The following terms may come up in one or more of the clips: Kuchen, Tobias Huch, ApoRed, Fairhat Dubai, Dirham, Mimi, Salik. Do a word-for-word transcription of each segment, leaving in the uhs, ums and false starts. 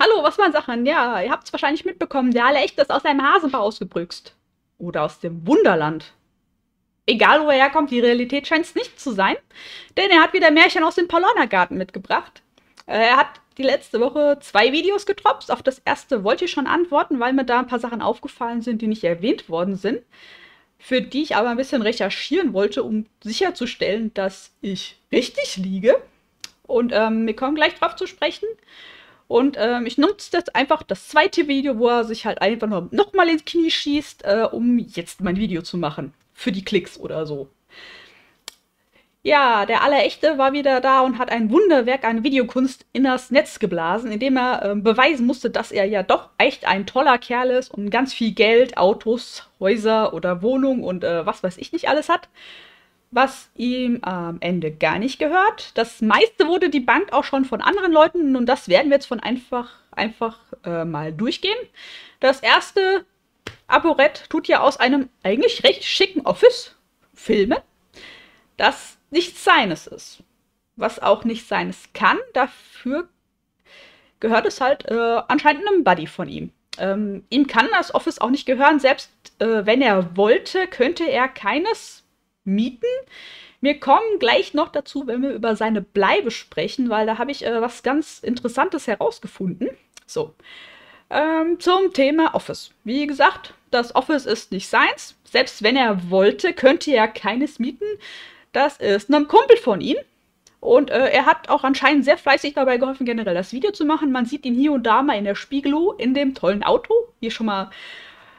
Hallo, was waren Sachen? Ja, ihr habt es wahrscheinlich mitbekommen. Der Allerhechte ist aus einem Hasenbau ausgebüxt. Oder aus dem Wunderland. Egal, wo er herkommt, die Realität scheint es nicht zu sein. Denn er hat wieder Märchen aus dem Paulanergarten mitgebracht. Er hat die letzte Woche zwei Videos getroppt. Auf das erste wollte ich schon antworten, weil mir da ein paar Sachen aufgefallen sind, die nicht erwähnt worden sind. Für die ich aber ein bisschen recherchieren wollte, um sicherzustellen, dass ich richtig liege. Und ähm, wir kommen gleich drauf zu sprechen. Und ähm, ich nutze jetzt einfach das zweite Video, wo er sich halt einfach nur nochmal ins Knie schießt, äh, um jetzt mein Video zu machen. Für die Klicks oder so. Ja, der Allerechte war wieder da und hat ein Wunderwerk an Videokunst in das Netz geblasen, indem er äh, beweisen musste, dass er ja doch echt ein toller Kerl ist und ganz viel Geld, Autos, Häuser oder Wohnungen und äh, was weiß ich nicht alles hat. Was ihm am Ende gar nicht gehört. Das meiste wurde die Bank auch schon von anderen Leuten und das werden wir jetzt von einfach, einfach äh, mal durchgehen. Das erste, ApoRed tut ja aus einem eigentlich recht schicken Office Filme, das nicht seines ist. Was auch nicht seines kann, dafür gehört es halt äh, anscheinend einem Buddy von ihm. Ähm, ihm kann das Office auch nicht gehören, selbst äh, wenn er wollte, könnte er keines mieten. Wir kommen gleich noch dazu, wenn wir über seine Bleibe sprechen, weil da habe ich äh, was ganz Interessantes herausgefunden. So, ähm, zum Thema Office. Wie gesagt, das Office ist nicht seins. Selbst wenn er wollte, könnte er keines mieten. Das ist ein Kumpel von ihm. Und äh, er hat auch anscheinend sehr fleißig dabei geholfen, generell das Video zu machen. Man sieht ihn hier und da mal in der Spiegelow in dem tollen Auto. Hier schon mal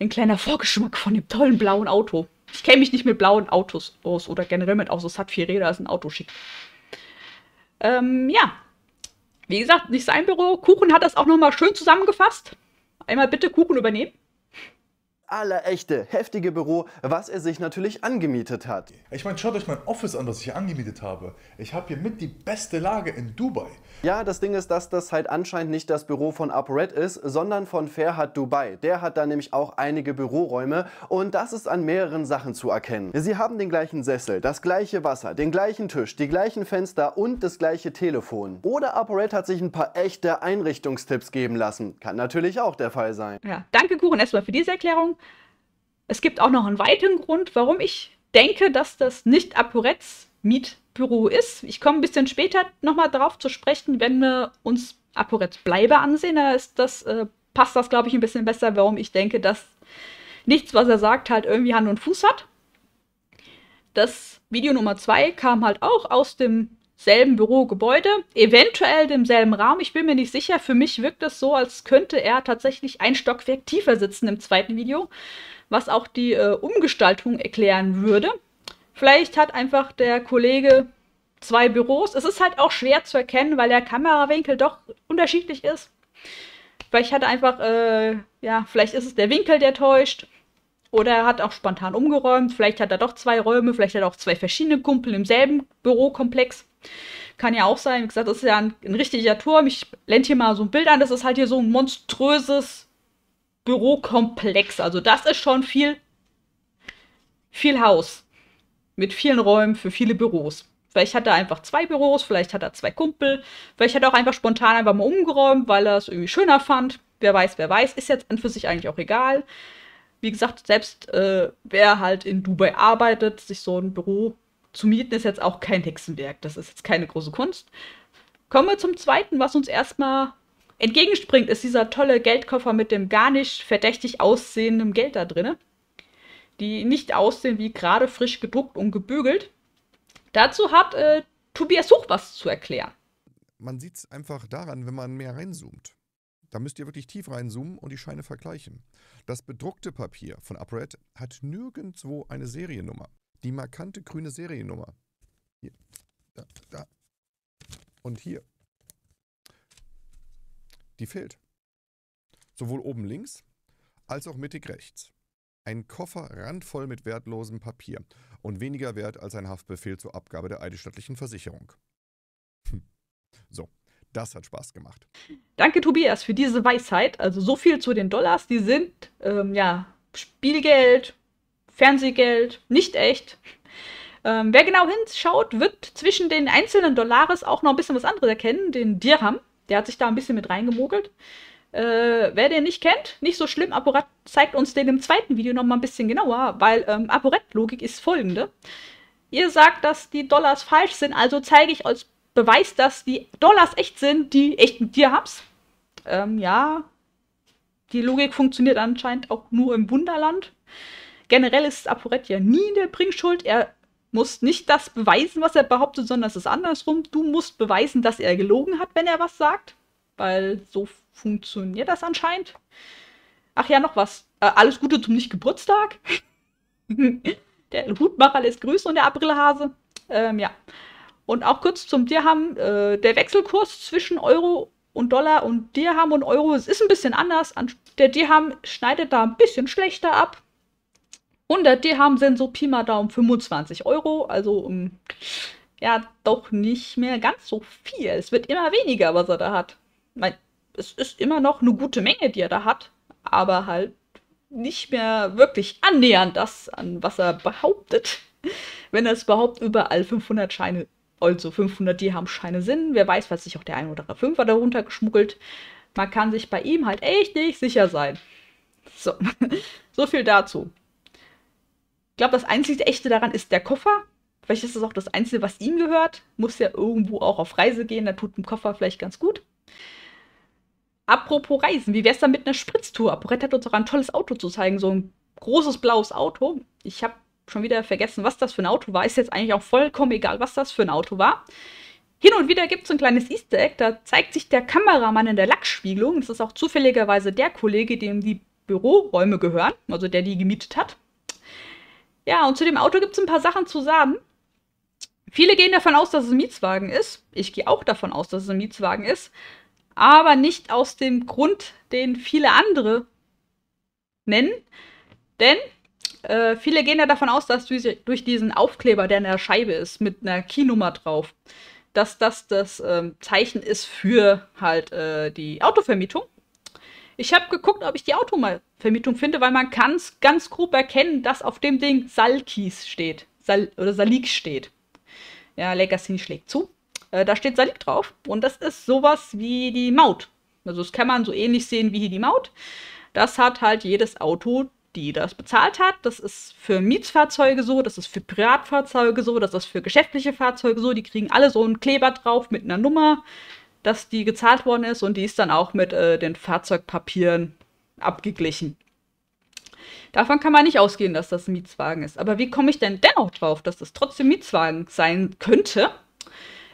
ein kleiner Vorgeschmack von dem tollen blauen Auto. Ich kenne mich nicht mit blauen Autos aus oder generell mit Autos. Es hat vier Räder, ist ein Auto schick. Ähm, ja, wie gesagt, nicht sein Büro. Kuchen hat das auch nochmal schön zusammengefasst. Einmal bitte Kuchen übernehmen. Allerechte, heftige Büro, was er sich natürlich angemietet hat. Ich meine, schaut euch mein Office an, das ich angemietet habe. Ich habe hier mit die beste Lage in Dubai. Ja, das Ding ist, dass das halt anscheinend nicht das Büro von ApoRed ist, sondern von Fairhat Dubai. Der hat da nämlich auch einige Büroräume und das ist an mehreren Sachen zu erkennen. Sie haben den gleichen Sessel, das gleiche Wasser, den gleichen Tisch, die gleichen Fenster und das gleiche Telefon. Oder ApoRed hat sich ein paar echte Einrichtungstipps geben lassen. Kann natürlich auch der Fall sein. Ja, danke Kuchen erstmal für diese Erklärung. Es gibt auch noch einen weiteren Grund, warum ich denke, dass das nicht ApoReds Mietbüro ist. Ich komme ein bisschen später nochmal darauf zu sprechen, wenn wir uns ApoReds Bleibe ansehen. Da ist das, äh, passt das, glaube ich, ein bisschen besser, warum ich denke, dass nichts, was er sagt, halt irgendwie Hand und Fuß hat. Das Video Nummer zwei kam halt auch aus demselben Bürogebäude, eventuell demselben Raum. Ich bin mir nicht sicher. Für mich wirkt es so, als könnte er tatsächlich ein Stockwerk tiefer sitzen im zweiten Video. Was auch die äh, Umgestaltung erklären würde. Vielleicht hat einfach der Kollege zwei Büros. Es ist halt auch schwer zu erkennen, weil der Kamerawinkel doch unterschiedlich ist. Vielleicht hat er einfach, äh, ja, vielleicht ist es der Winkel, der täuscht. Oder er hat auch spontan umgeräumt. Vielleicht hat er doch zwei Räume, vielleicht hat er auch zwei verschiedene Kumpel im selben Bürokomplex. Kann ja auch sein. Wie gesagt, das ist ja ein, ein richtiger Turm. Ich blende hier mal so ein Bild an. Das ist halt hier so ein monströses Bürokomplex, also das ist schon viel, viel Haus mit vielen Räumen für viele Büros. Vielleicht hat er einfach zwei Büros, vielleicht hat er zwei Kumpel, vielleicht hat er auch einfach spontan einfach mal umgeräumt, weil er es irgendwie schöner fand. Wer weiß, wer weiß, ist jetzt an für sich eigentlich auch egal. Wie gesagt, selbst äh, wer halt in Dubai arbeitet, sich so ein Büro zu mieten, ist jetzt auch kein Hexenwerk. Das ist jetzt keine große Kunst. Kommen wir zum zweiten, was uns erstmal entgegenspringt, ist dieser tolle Geldkoffer mit dem gar nicht verdächtig aussehendem Geld da drin, die nicht aussehen wie gerade frisch gedruckt und gebügelt. Dazu hat äh, Tobias Huch was zu erklären. Man sieht es einfach daran, wenn man mehr reinzoomt. Da müsst ihr wirklich tief reinzoomen und die Scheine vergleichen. Das bedruckte Papier von ApoRed hat nirgendwo eine Seriennummer. Die markante grüne Seriennummer. Hier, da, da und hier. Die fehlt. Sowohl oben links als auch mittig rechts. Ein Koffer randvoll mit wertlosem Papier und weniger wert als ein Haftbefehl zur Abgabe der eidesstattlichen Versicherung. Hm. So, das hat Spaß gemacht. Danke Tobias für diese Weisheit. Also so viel zu den Dollars. Die sind ähm, ja Spielgeld, Fernsehgeld, nicht echt. Ähm, wer genau hinschaut, wird zwischen den einzelnen Dollars auch noch ein bisschen was anderes erkennen, den Dirham. Der hat sich da ein bisschen mit reingemogelt. Äh, wer den nicht kennt, nicht so schlimm. ApoRed zeigt uns den im zweiten Video nochmal ein bisschen genauer, weil ähm, ApoRed-Logik ist folgende. Ihr sagt, dass die Dollars falsch sind, also zeige ich als Beweis, dass die Dollars echt sind, die echten Dirhams. Ähm, ja, die Logik funktioniert anscheinend auch nur im Wunderland. Generell ist ApoRed ja nie der Bringschuld. Er muss nicht das beweisen, was er behauptet, sondern es ist andersrum. Du musst beweisen, dass er gelogen hat, wenn er was sagt. Weil so funktioniert das anscheinend. Ach ja, noch was. Äh, alles Gute zum Nicht-Geburtstag. Der Hutmacher lässt grüßen und der Aprilhase. Ähm, ja. Und auch kurz zum Dirham. Äh, der Wechselkurs zwischen Euro und Dollar und Dirham und Euro, es ist ein bisschen anders. Der Dirham schneidet da ein bisschen schlechter ab. Und der Dirham sind so Pi mal Daumen fünfundzwanzig Euro. Also, um, ja, doch nicht mehr ganz so viel. Es wird immer weniger, was er da hat. Ich meine, es ist immer noch eine gute Menge, die er da hat, aber halt nicht mehr wirklich annähernd das, an was er behauptet, wenn er es überhaupt überall fünfhundert Scheine, also fünfhundert Dirham-Scheine sind. Wer weiß, was sich auch der ein oder andere Fünfer darunter geschmuggelt. Man kann sich bei ihm halt echt nicht sicher sein. So, so viel dazu. Ich glaube, das einzige Echte daran ist der Koffer. Vielleicht ist das auch das Einzige, was ihm gehört. Muss ja irgendwo auch auf Reise gehen, da tut ein Koffer vielleicht ganz gut. Apropos Reisen, wie wäre es dann mit einer Spritztour? ApoRed hat uns auch ein tolles Auto zu zeigen, so ein großes blaues Auto. Ich habe schon wieder vergessen, was das für ein Auto war. Ist jetzt eigentlich auch vollkommen egal, was das für ein Auto war. Hin und wieder gibt es ein kleines Easter Egg, da zeigt sich der Kameramann in der Lackspiegelung. Das ist auch zufälligerweise der Kollege, dem die Büroräume gehören, also der die gemietet hat. Ja, und zu dem Auto gibt es ein paar Sachen zu sagen. Viele gehen davon aus, dass es ein Mietwagen ist. Ich gehe auch davon aus, dass es ein Mietwagen ist. Aber nicht aus dem Grund, den viele andere nennen. Denn äh, viele gehen ja davon aus, dass durch diesen Aufkleber, der in der Scheibe ist, mit einer Keynummer drauf, dass das das ähm, Zeichen ist für halt äh, die Autovermietung. Ich habe geguckt, ob ich die Autovermietung finde, weil man kann es ganz grob erkennen, dass auf dem Ding Salkis steht. Sal oder Salik steht. Ja, Legacy schlägt zu. Da steht Salik drauf und das ist sowas wie die Maut. Also das kann man so ähnlich sehen wie hier die Maut. Das hat halt jedes Auto, die das bezahlt hat. Das ist für Mietfahrzeuge so, das ist für Privatfahrzeuge so, das ist für geschäftliche Fahrzeuge so. Die kriegen alle so einen Kleber drauf mit einer Nummer, dass die gezahlt worden ist und die ist dann auch mit äh, den Fahrzeugpapieren abgeglichen. Davon kann man nicht ausgehen, dass das ein Mietwagen ist. Aber wie komme ich denn dennoch drauf, dass das trotzdem Mietwagen sein könnte?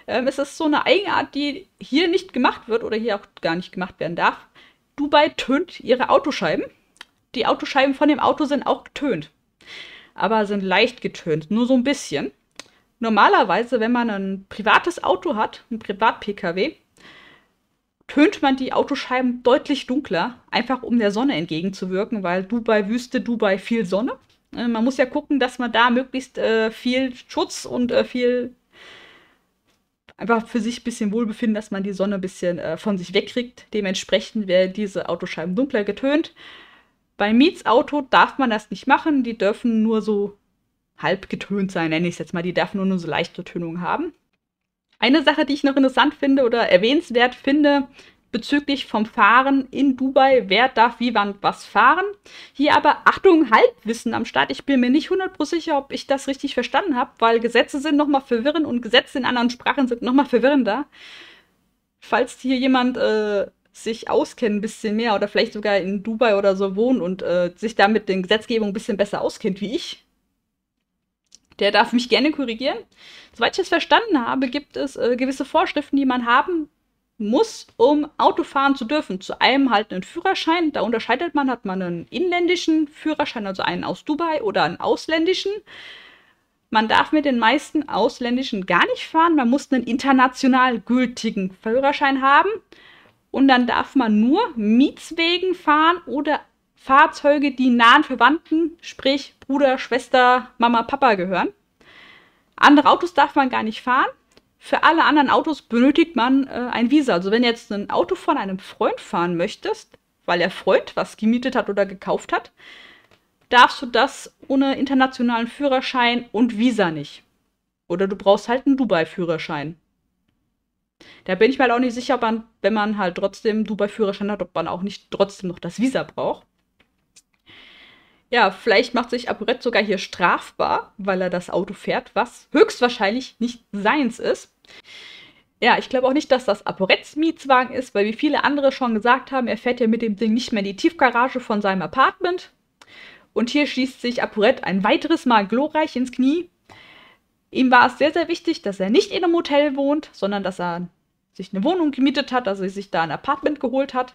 Ähm, es ist so eine Eigenart, die hier nicht gemacht wird oder hier auch gar nicht gemacht werden darf. Dubai tönt ihre Autoscheiben. Die Autoscheiben von dem Auto sind auch getönt, aber sind leicht getönt, nur so ein bisschen. Normalerweise, wenn man ein privates Auto hat, ein Privat-P K W, tönt man die Autoscheiben deutlich dunkler, einfach um der Sonne entgegenzuwirken, weil Dubai Wüste, Dubai viel Sonne. Äh, man muss ja gucken, dass man da möglichst äh, viel Schutz und äh, viel... einfach für sich ein bisschen Wohlbefinden, dass man die Sonne ein bisschen äh, von sich wegkriegt. Dementsprechend werden diese Autoscheiben dunkler getönt. Beim Mietsauto darf man das nicht machen. Die dürfen nur so halb getönt sein, nenne ich es jetzt mal. Die dürfen nur, nur so leichte Tönungen haben. Eine Sache, die ich noch interessant finde oder erwähnenswert finde, bezüglich vom Fahren in Dubai, wer darf wie wann was fahren. Hier aber, Achtung, Halbwissen am Start. Ich bin mir nicht hundert Prozent sicher, ob ich das richtig verstanden habe, weil Gesetze sind nochmal verwirrend und Gesetze in anderen Sprachen sind nochmal verwirrender. Falls hier jemand äh, sich auskennt ein bisschen mehr oder vielleicht sogar in Dubai oder so wohnt und äh, sich da mit den Gesetzgebungen ein bisschen besser auskennt wie ich, der darf mich gerne korrigieren. Soweit ich es verstanden habe, gibt es äh, gewisse Vorschriften, die man haben muss, um Auto fahren zu dürfen. Zu einem halt einen Führerschein, da unterscheidet man, hat man einen inländischen Führerschein, also einen aus Dubai oder einen ausländischen. Man darf mit den meisten ausländischen gar nicht fahren, man muss einen international gültigen Führerschein haben und dann darf man nur Mietswegen fahren oder Fahrzeuge, die nahen Verwandten, sprich Bruder, Schwester, Mama, Papa gehören. Andere Autos darf man gar nicht fahren. Für alle anderen Autos benötigt man äh, ein Visa. Also wenn du jetzt ein Auto von einem Freund fahren möchtest, weil der Freund was gemietet hat oder gekauft hat, darfst du das ohne internationalen Führerschein und Visa nicht. Oder du brauchst halt einen Dubai-Führerschein. Da bin ich mir halt auch nicht sicher, ob man, wenn man halt trotzdem Dubai-Führerschein hat, ob man auch nicht trotzdem noch das Visa braucht. Ja, vielleicht macht sich ApoRed sogar hier strafbar, weil er das Auto fährt, was höchstwahrscheinlich nicht seins ist. Ja, ich glaube auch nicht, dass das ApoReds Mietwagen ist, weil wie viele andere schon gesagt haben, er fährt ja mit dem Ding nicht mehr in die Tiefgarage von seinem Apartment. Und hier schießt sich ApoRed ein weiteres Mal glorreich ins Knie. Ihm war es sehr, sehr wichtig, dass er nicht in einem Hotel wohnt, sondern dass er sich eine Wohnung gemietet hat, also sich da ein Apartment geholt hat.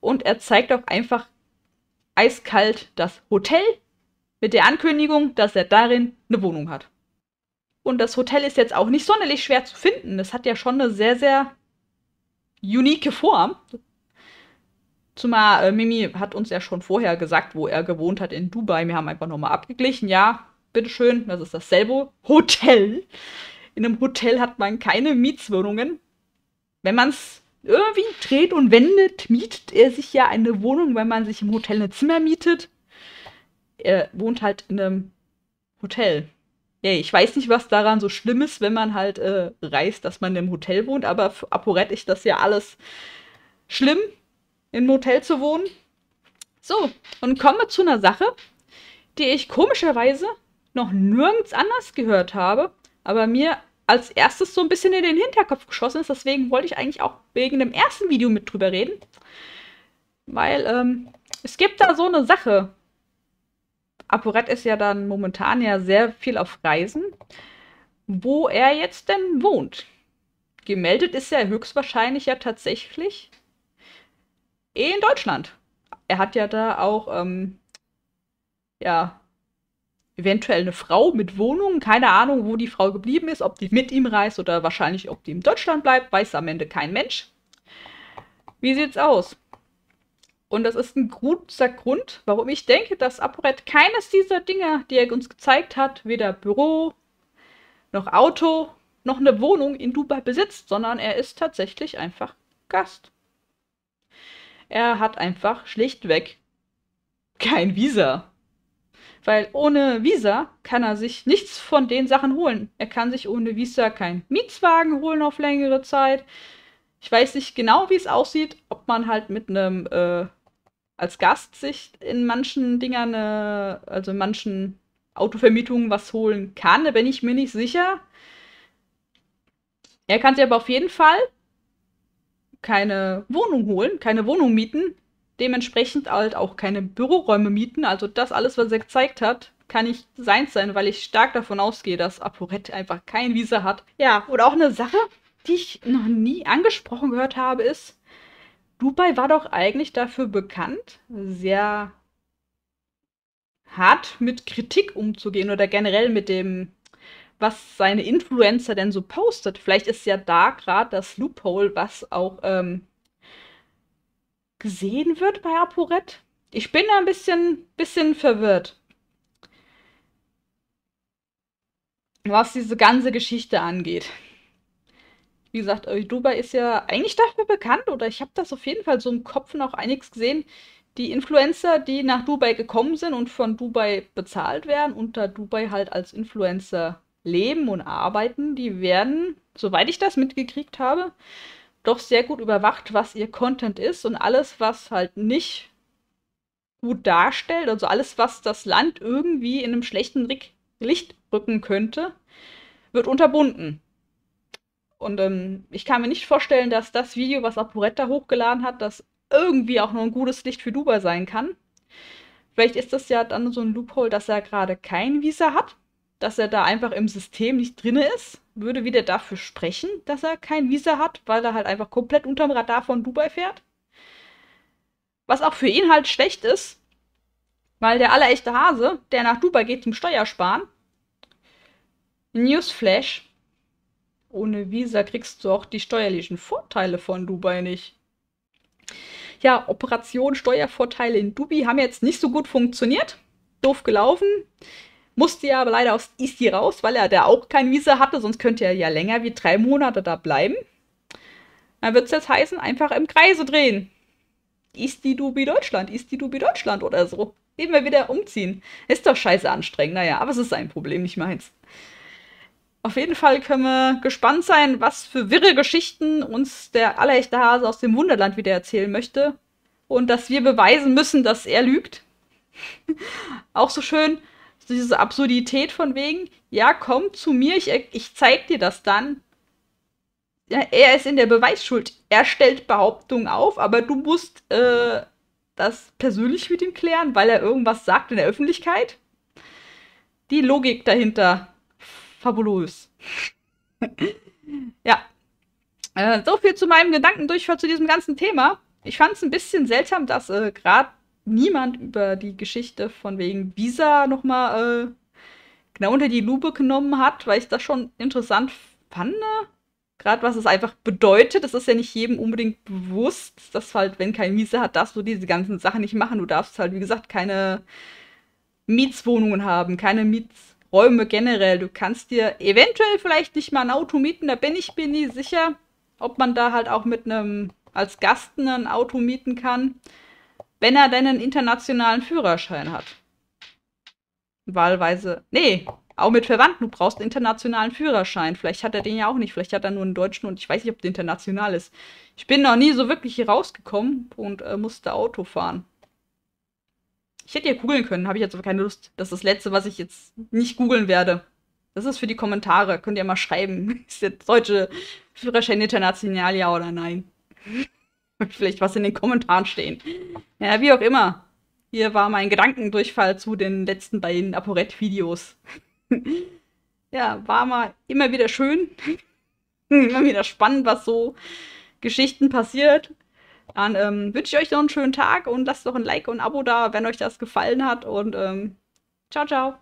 Und er zeigt auch einfach eiskalt das Hotel mit der Ankündigung, dass er darin eine Wohnung hat. Und das Hotel ist jetzt auch nicht sonderlich schwer zu finden. Es hat ja schon eine sehr, sehr unique Form. Zumal äh, Mimi hat uns ja schon vorher gesagt, wo er gewohnt hat in Dubai. Wir haben einfach nochmal abgeglichen. Ja, bitteschön, das ist dasselbe Hotel. In einem Hotel hat man keine Mietswohnungen. Wenn man es irgendwie dreht und wendet, mietet er sich ja eine Wohnung, wenn man sich im Hotel ein Zimmer mietet. Er wohnt halt in einem Hotel. Yay, ich weiß nicht, was daran so schlimm ist, wenn man halt äh, reist, dass man im Hotel wohnt. Aber für ApoRed ist das ja alles schlimm, im Hotel zu wohnen. So, und kommen wir zu einer Sache, die ich komischerweise noch nirgends anders gehört habe, aber mir als erstes so ein bisschen in den Hinterkopf geschossen ist. Deswegen wollte ich eigentlich auch wegen dem ersten Video mit drüber reden. Weil ähm, es gibt da so eine Sache. ApoRed ist ja dann momentan ja sehr viel auf Reisen. Wo er jetzt denn wohnt? Gemeldet ist er höchstwahrscheinlich ja tatsächlich in Deutschland. Er hat ja da auch ähm, ja eventuell eine Frau mit Wohnung. Keine Ahnung, wo die Frau geblieben ist, ob die mit ihm reist oder wahrscheinlich, ob die in Deutschland bleibt, weiß am Ende kein Mensch. Wie sieht's aus? Und das ist ein guter Grund, warum ich denke, dass ApoRed keines dieser Dinge, die er uns gezeigt hat, weder Büro, noch Auto, noch eine Wohnung in Dubai besitzt, sondern er ist tatsächlich einfach Gast. Er hat einfach schlichtweg kein Visa. Weil ohne Visa kann er sich nichts von den Sachen holen. Er kann sich ohne Visa keinen Mietwagen holen auf längere Zeit. Ich weiß nicht genau, wie es aussieht, ob man halt mit einem, äh, als Gast sich in manchen Dingern, äh, also in manchen Autovermietungen was holen kann. Da bin ich mir nicht sicher. Er kann sich aber auf jeden Fall keine Wohnung holen, keine Wohnung mieten. Dementsprechend halt auch keine Büroräume mieten. Also das alles, was er gezeigt hat, kann nicht seins sein, weil ich stark davon ausgehe, dass ApoRed einfach kein Visa hat. Ja, oder auch eine Sache, die ich noch nie angesprochen gehört habe, ist, Dubai war doch eigentlich dafür bekannt, sehr hart mit Kritik umzugehen oder generell mit dem, was seine Influencer denn so postet. Vielleicht ist ja da gerade das Loophole, was auch ähm, gesehen wird bei ApoRed. Ich bin da ein bisschen, bisschen verwirrt, was diese ganze Geschichte angeht. Wie gesagt, Dubai ist ja eigentlich dafür bekannt, oder ich habe das auf jeden Fall so im Kopf noch einiges gesehen. Die Influencer, die nach Dubai gekommen sind und von Dubai bezahlt werden und da Dubai halt als Influencer leben und arbeiten, die werden, soweit ich das mitgekriegt habe, doch sehr gut überwacht, was ihr Content ist, und alles, was halt nicht gut darstellt, also alles, was das Land irgendwie in einem schlechten Licht rücken könnte, wird unterbunden. Und ähm, ich kann mir nicht vorstellen, dass das Video, was ApoRed da hochgeladen hat, das irgendwie auch nur ein gutes Licht für Dubai sein kann. Vielleicht ist das ja dann so ein Loophole, dass er gerade kein Visa hat, dass er da einfach im System nicht drin ist. Würde wieder dafür sprechen, dass er kein Visa hat, weil er halt einfach komplett unterm Radar von Dubai fährt. Was auch für ihn halt schlecht ist, weil der allerechte Hase, der nach Dubai geht zum Steuersparen, Newsflash, ohne Visa kriegst du auch die steuerlichen Vorteile von Dubai nicht. Ja, Operation Steuervorteile in Dubai haben jetzt nicht so gut funktioniert. Doof gelaufen. Musste ja aber leider aus Easy raus, weil er da auch kein Visa hatte, sonst könnte er ja länger wie drei Monate da bleiben. Dann wird es jetzt heißen, einfach im Kreise drehen. Easy Dubai Deutschland, Easy Dubai Deutschland oder so. Eben wir wieder umziehen. Ist doch scheiße anstrengend, naja, aber es ist sein Problem, nicht meins. Auf jeden Fall können wir gespannt sein, was für wirre Geschichten uns der allerechte Hase aus dem Wunderland wieder erzählen möchte. Und dass wir beweisen müssen, dass er lügt. Auch so schön, diese Absurdität von wegen, ja, komm zu mir, ich, ich zeig dir das dann. Ja, er ist in der Beweisschuld. Er stellt Behauptungen auf, aber du musst äh, das persönlich mit ihm klären, weil er irgendwas sagt in der Öffentlichkeit. Die Logik dahinter. Fabulös. Ja. Äh, so viel zu meinem Gedankendurchfall zu diesem ganzen Thema. Ich fand es ein bisschen seltsam, dass äh, gerade niemand über die Geschichte von wegen Visa nochmal äh, genau unter die Lupe genommen hat, weil ich das schon interessant fand. Gerade was es einfach bedeutet. Das ist ja nicht jedem unbedingt bewusst, dass halt, wenn kein Visa hat, darfst du diese ganzen Sachen nicht machen. Du darfst halt, wie gesagt, keine Mietswohnungen haben, keine Miets... Räume generell. Du kannst dir eventuell vielleicht nicht mal ein Auto mieten, da bin ich mir nie sicher, ob man da halt auch mit einem, als Gast ein Auto mieten kann, wenn er denn einen internationalen Führerschein hat. Wahlweise, nee, auch mit Verwandten, du brauchst einen internationalen Führerschein. Vielleicht hat er den ja auch nicht, vielleicht hat er nur einen deutschen und ich weiß nicht, ob der international ist. Ich bin noch nie so wirklich hier rausgekommen und äh, musste Auto fahren. Ich hätte ja googeln können, habe ich jetzt aber keine Lust. Das ist das Letzte, was ich jetzt nicht googeln werde. Das ist für die Kommentare. Könnt ihr mal schreiben. Ist jetzt deutsche Führerschein international, ja oder nein? Vielleicht was in den Kommentaren stehen. Ja, wie auch immer. Hier war mein Gedankendurchfall zu den letzten beiden ApoRed-Videos. Ja, war mal immer wieder schön. Immer wieder spannend, was so Geschichten passiert. Dann ähm, wünsche ich euch noch einen schönen Tag und lasst doch ein Like und ein Abo da, wenn euch das gefallen hat. Und ähm, ciao, ciao.